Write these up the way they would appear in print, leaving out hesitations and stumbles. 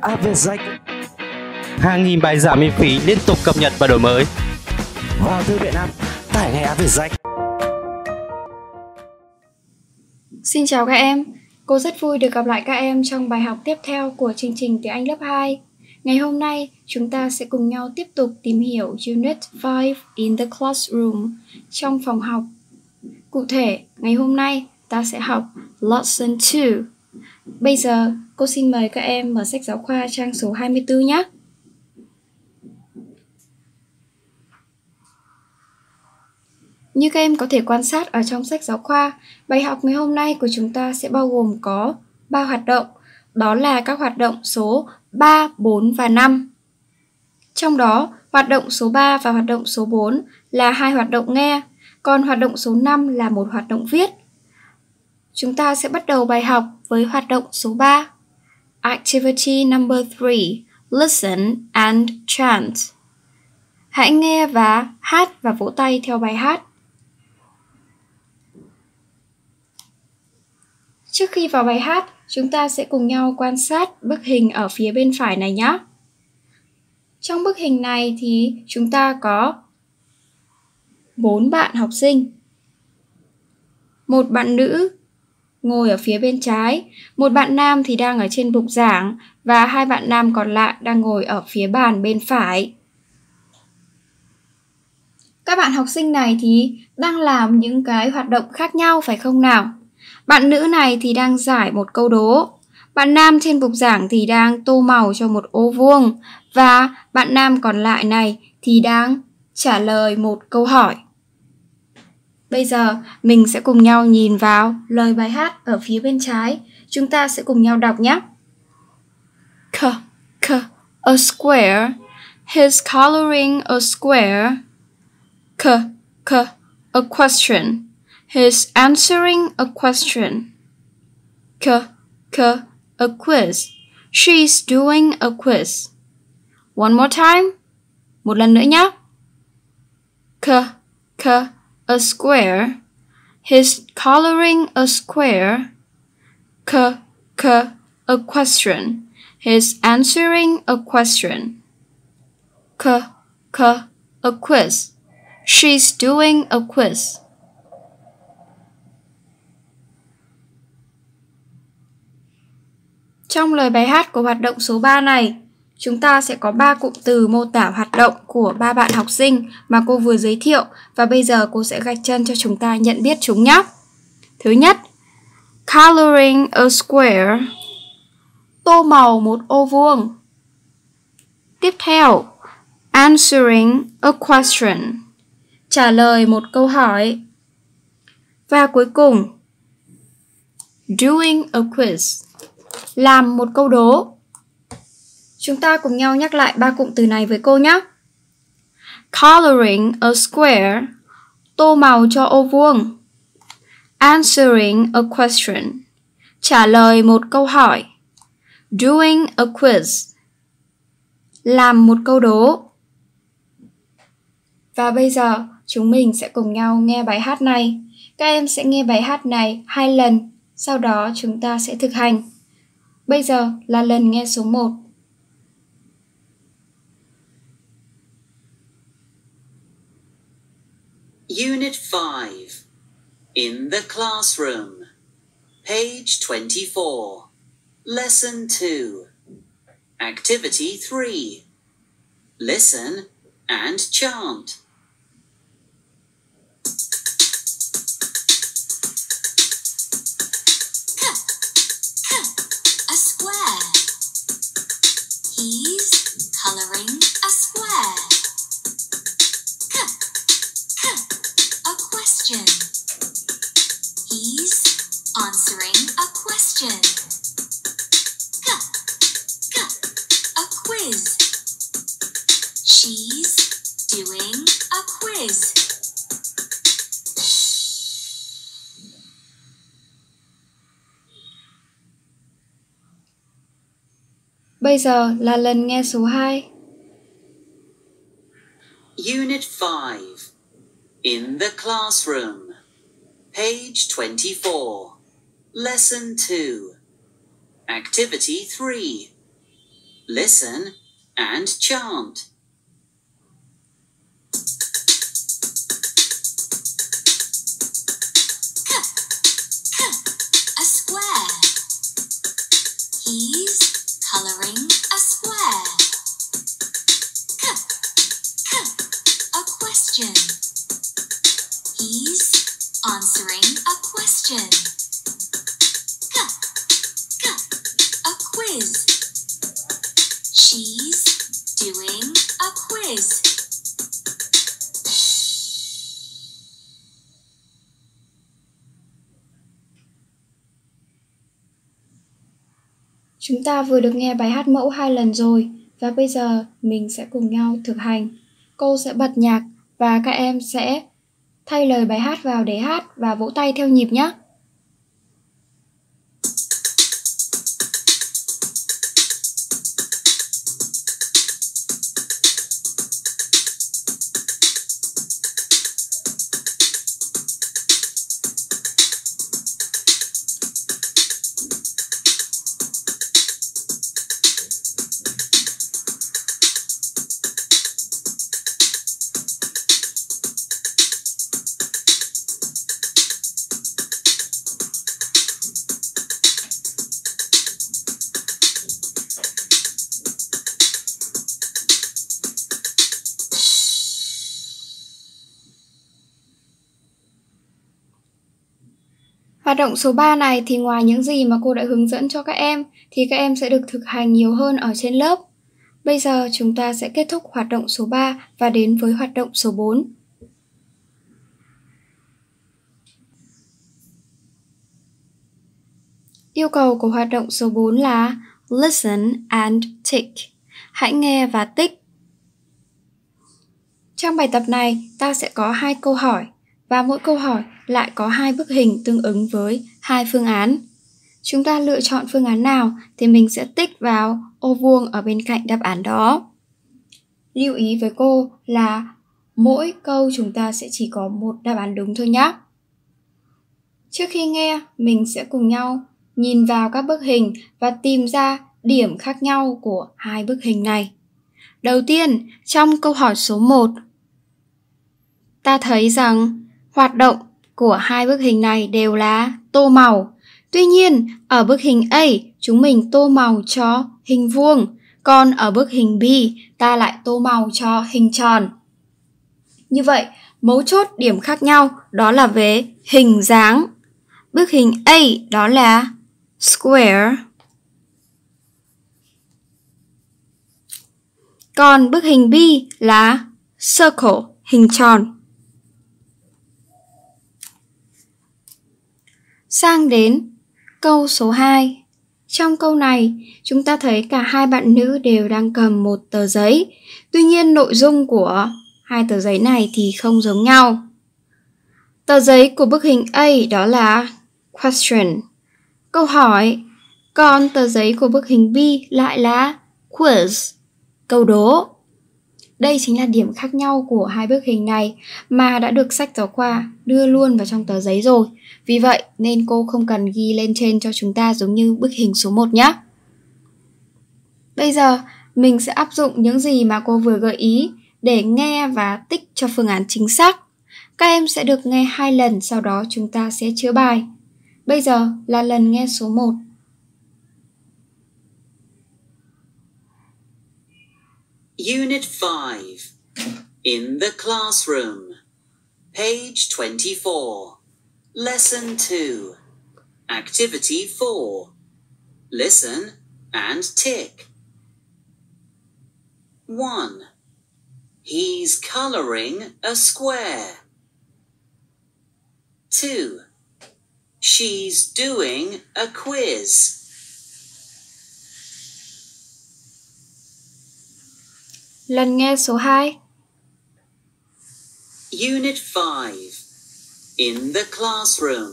app VietJack. Hàng nghìn bài giảng miễn phí liên tục cập nhật và đổi mới. Vào thư viện app, tải ngay app VietJack. Xin chào các em, cô rất vui được gặp lại các em trong bài học tiếp theo của chương trình tiếng Anh lớp 2. Ngày hôm nay, chúng ta sẽ cùng nhau tiếp tục tìm hiểu Unit 5 in the classroom, trong phòng học. Cụ thể, ngày hôm nay ta sẽ học Lesson 2. Bây giờ, cô xin mời các em mở sách giáo khoa trang số 24 nhé. Như các em có thể quan sát ở trong sách giáo khoa, bài học ngày hôm nay của chúng ta sẽ bao gồm có 3 hoạt động, đó là các hoạt động số 3, 4 và 5. Trong đó, hoạt động số 3 và hoạt động số 4 là hai hoạt động nghe, còn hoạt động số 5 là một hoạt động viết. Chúng ta sẽ bắt đầu bài học với hoạt động số 3. Activity number 3, listen and chant. Hãy nghe và hát và vỗ tay theo bài hát. Trước khi vào bài hát, chúng ta sẽ cùng nhau quan sát bức hình ở phía bên phải này nhé. Trong bức hình này thì chúng ta có 4 bạn học sinh. Một bạn nữ ngồi ở phía bên trái, một bạn nam thì đang ở trên bục giảng và hai bạn nam còn lại đang ngồi ở phía bàn bên phải. Các bạn học sinh này thì đang làm những cái hoạt động khác nhau phải không nào? Bạn nữ này thì đang giải một câu đố. Bạn nam trên bục giảng thì đang tô màu cho một ô vuông. Và bạn nam còn lại này thì đang trả lời một câu hỏi. Bây giờ mình sẽ cùng nhau nhìn vào lời bài hát ở phía bên trái. Chúng ta sẽ cùng nhau đọc nhé. A square. He's coloring a square. A question. He's answering a question. A quiz. She's doing a quiz. One more time. Một lần nữa nhé. A square. He's coloring a square. A question. He's answering a question. A quiz. She's doing a quiz. Trong lời bài hát của hoạt động số 3 này, chúng ta sẽ có 3 cụm từ mô tả hoạt động của 3 bạn học sinh mà cô vừa giới thiệu và bây giờ cô sẽ gạch chân cho chúng ta nhận biết chúng nhé. Thứ nhất, coloring a square, tô màu một ô vuông. Tiếp theo, answering a question, trả lời một câu hỏi. Và cuối cùng, doing a quiz, làm một câu đố. Chúng ta cùng nhau nhắc lại 3 cụm từ này với cô nhé. Coloring a square, tô màu cho ô vuông. Answering a question, trả lời một câu hỏi. Doing a quiz, làm một câu đố. Và bây giờ chúng mình sẽ cùng nhau nghe bài hát này. Các em sẽ nghe bài hát này 2 lần, sau đó chúng ta sẽ thực hành. Bây giờ là lần nghe số 1. Unit 5. In the classroom. Page 24. Lesson 2. Activity 3. Listen and chant. He's coloring a square. A question. He's answering a question. A quiz. She's doing a quiz. Bây giờ là lần nghe số 2. Unit 5. In the classroom. Page 24. Lesson 2. Activity 3. listen, and chant. A square. He's coloring a square. A question. He's answering a question. Quiz. She's doing a quiz. Chúng ta vừa được nghe bài hát mẫu 2 lần rồi và bây giờ mình sẽ cùng nhau thực hành. Cô sẽ bật nhạc và các em sẽ thay lời bài hát vào để hát và vỗ tay theo nhịp nhé. Hoạt động số 3 này thì ngoài những gì mà cô đã hướng dẫn cho các em thì các em sẽ được thực hành nhiều hơn ở trên lớp. Bây giờ chúng ta sẽ kết thúc hoạt động số 3 và đến với hoạt động số 4. Yêu cầu của hoạt động số 4 là listen and tick. Hãy nghe và tích. Trong bài tập này ta sẽ có 2 câu hỏi. Và mỗi câu hỏi lại có 2 bức hình tương ứng với 2 phương án. Chúng ta lựa chọn phương án nào thì mình sẽ tích vào ô vuông ở bên cạnh đáp án đó. Lưu ý với cô là mỗi câu chúng ta sẽ chỉ có 1 đáp án đúng thôi nhé. Trước khi nghe, mình sẽ cùng nhau nhìn vào các bức hình và tìm ra điểm khác nhau của 2 bức hình này. Đầu tiên, trong câu hỏi số 1, ta thấy rằng hoạt động của 2 bức hình này đều là tô màu. Tuy nhiên, ở bức hình A, chúng mình tô màu cho hình vuông, còn ở bức hình B, ta lại tô màu cho hình tròn. Như vậy, mấu chốt điểm khác nhau đó là về hình dáng. Bức hình A đó là square. Còn bức hình B là circle, hình tròn. Sang đến câu số 2. Trong câu này, chúng ta thấy cả 2 bạn nữ đều đang cầm 1 tờ giấy. Tuy nhiên, nội dung của 2 tờ giấy này thì không giống nhau. Tờ giấy của bức hình A đó là question, câu hỏi. Còn tờ giấy của bức hình B lại là quiz, câu đố. Đây chính là điểm khác nhau của 2 bức hình này mà đã được sách giáo khoa đưa luôn vào trong tờ giấy rồi. Vì vậy nên cô không cần ghi lên trên cho chúng ta giống như bức hình số 1 nhé. Bây giờ mình sẽ áp dụng những gì mà cô vừa gợi ý để nghe và tích cho phương án chính xác. Các em sẽ được nghe 2 lần, sau đó chúng ta sẽ chữa bài. Bây giờ là lần nghe số 1. Unit 5. In the classroom. Page 24. Lesson 2. Activity 4. Listen and tick. 1. He's coloring a square. 2. She's doing a quiz. Lần nghe số 2. Unit 5. In the classroom.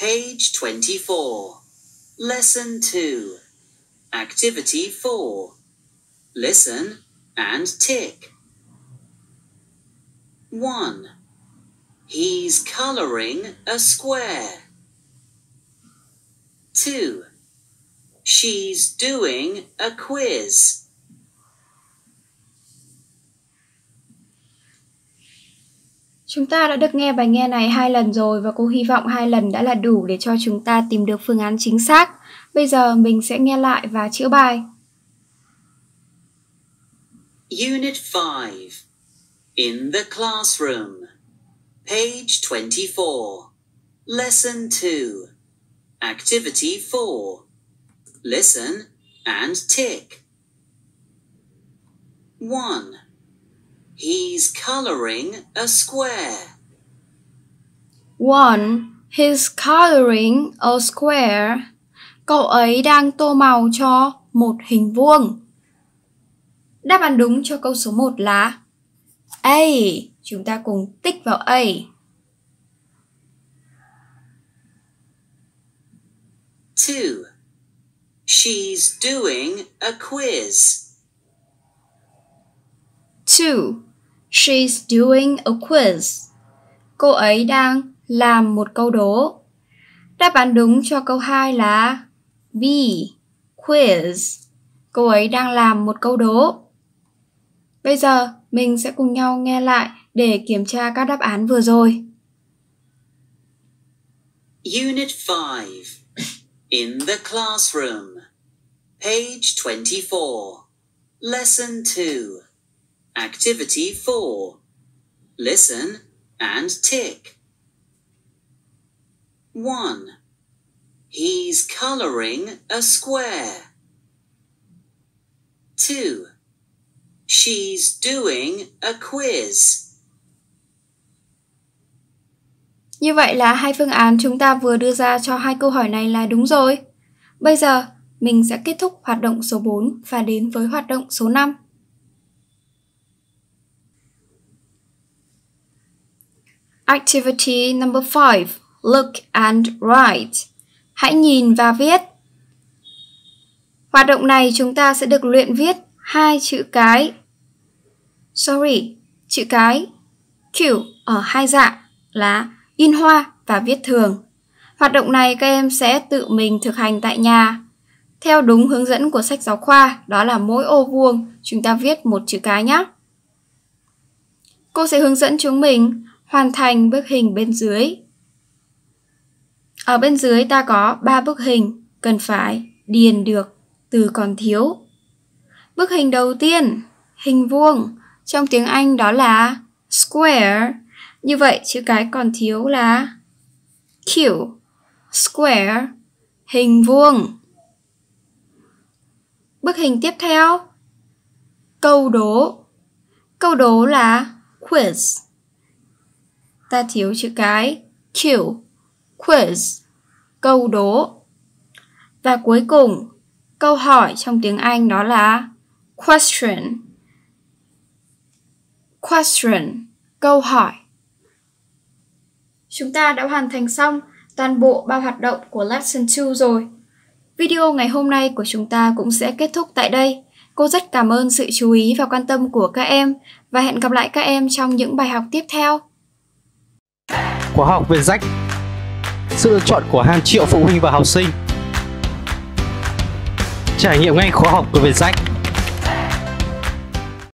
Page 24. Lesson 2. Activity 4. Listen and tick. 1. He's coloring a square. 2. She's doing a quiz. Chúng ta đã được nghe bài nghe này 2 lần rồi và cô hy vọng 2 lần đã là đủ để cho chúng ta tìm được phương án chính xác. Bây giờ mình sẽ nghe lại và chữa bài. Unit 5. In the classroom. Page 24. Lesson 2. Activity 4. Listen and tick. 1. He's coloring a square. 1. He's coloring a square. Cậu ấy đang tô màu cho một hình vuông. Đáp án đúng cho câu số 1 là A. Chúng ta cùng tích vào A. Two. She's doing a quiz. Two. She's doing a quiz. Cô ấy đang làm một câu đố. Đáp án đúng cho câu 2 là B. Quiz. Cô ấy đang làm một câu đố. Bây giờ mình sẽ cùng nhau nghe lại để kiểm tra các đáp án vừa rồi. Unit 5. In the classroom. Page 24. Lesson 2. Activity 4. Listen and tick. 1. He's coloring a square. 2. She's doing a quiz. Như vậy là 2 phương án chúng ta vừa đưa ra cho 2 câu hỏi này là đúng rồi. Bây giờ mình sẽ kết thúc hoạt động số 4 và đến với hoạt động số 5. Activity number 5. Look and write. Hãy nhìn và viết. Hoạt động này chúng ta sẽ được luyện viết 2 chữ cái. Sorry, chữ cái Q ở 2 dạng là in hoa và viết thường. Hoạt động này các em sẽ tự mình thực hành tại nhà theo đúng hướng dẫn của sách giáo khoa, đó là mỗi ô vuông chúng ta viết một chữ cái nhé. Cô sẽ hướng dẫn chúng mình hoàn thành bức hình bên dưới. Ở bên dưới ta có 3 bức hình cần phải điền được từ còn thiếu. Bức hình đầu tiên, hình vuông, trong tiếng Anh đó là square. Như vậy chữ cái còn thiếu là Q, square, hình vuông. Bức hình tiếp theo, câu đố. Câu đố là quiz. Ta thiếu chữ cái Q, quiz, câu đố. Và cuối cùng, câu hỏi trong tiếng Anh đó là question. Question, câu hỏi. Chúng ta đã hoàn thành xong toàn bộ 3 hoạt động của Lesson 2 rồi. Video ngày hôm nay của chúng ta cũng sẽ kết thúc tại đây. Cô rất cảm ơn sự chú ý và quan tâm của các em và hẹn gặp lại các em trong những bài học tiếp theo. Khóa học VietJack, sự lựa chọn của hàng triệu phụ huynh và học sinh. Trải nghiệm ngay khóa học của VietJack.